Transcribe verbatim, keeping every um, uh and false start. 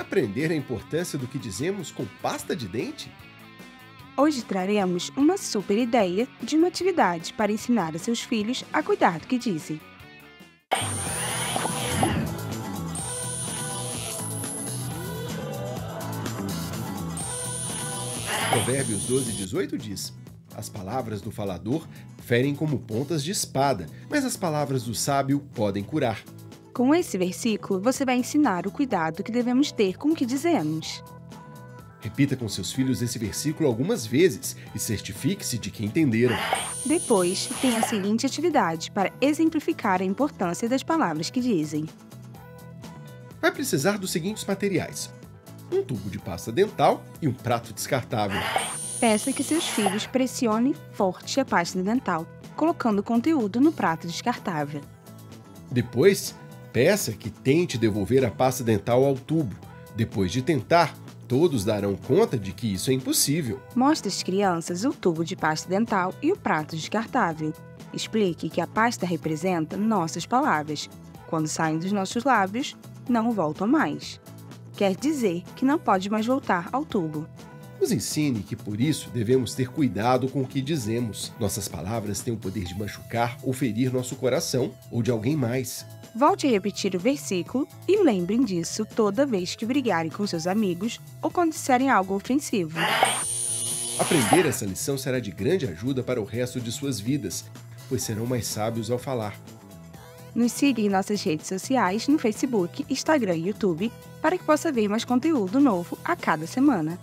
Aprender a importância do que dizemos com pasta de dente? Hoje traremos uma super ideia de uma atividade para ensinar a seus filhos a cuidar do que dizem. Provérbios doze, dezoito diz: as palavras do falador ferem como pontas de espada, mas as palavras do sábio podem curar. Com esse versículo, você vai ensinar o cuidado que devemos ter com o que dizemos. Repita com seus filhos esse versículo algumas vezes e certifique-se de que entenderam. Depois, tem a seguinte atividade para exemplificar a importância das palavras que dizem. Vai precisar dos seguintes materiais: um tubo de pasta dental e um prato descartável. Peça que seus filhos pressionem forte a pasta dental, colocando o conteúdo no prato descartável. Depois, peça que tente devolver a pasta dental ao tubo. Depois de tentar, todos darão conta de que isso é impossível. Mostre às crianças o tubo de pasta dental e o prato descartável. Explique que a pasta representa nossas palavras. Quando saem dos nossos lábios, não voltam mais. Quer dizer que não pode mais voltar ao tubo. Nos ensine que, por isso, devemos ter cuidado com o que dizemos. Nossas palavras têm o poder de machucar ou ferir nosso coração ou de alguém mais. Volte a repetir o versículo e lembrem disso toda vez que brigarem com seus amigos ou quando disserem algo ofensivo. Aprender essa lição será de grande ajuda para o resto de suas vidas, pois serão mais sábios ao falar. Nos siga em nossas redes sociais no Facebook, Instagram e YouTube para que possa ver mais conteúdo novo a cada semana.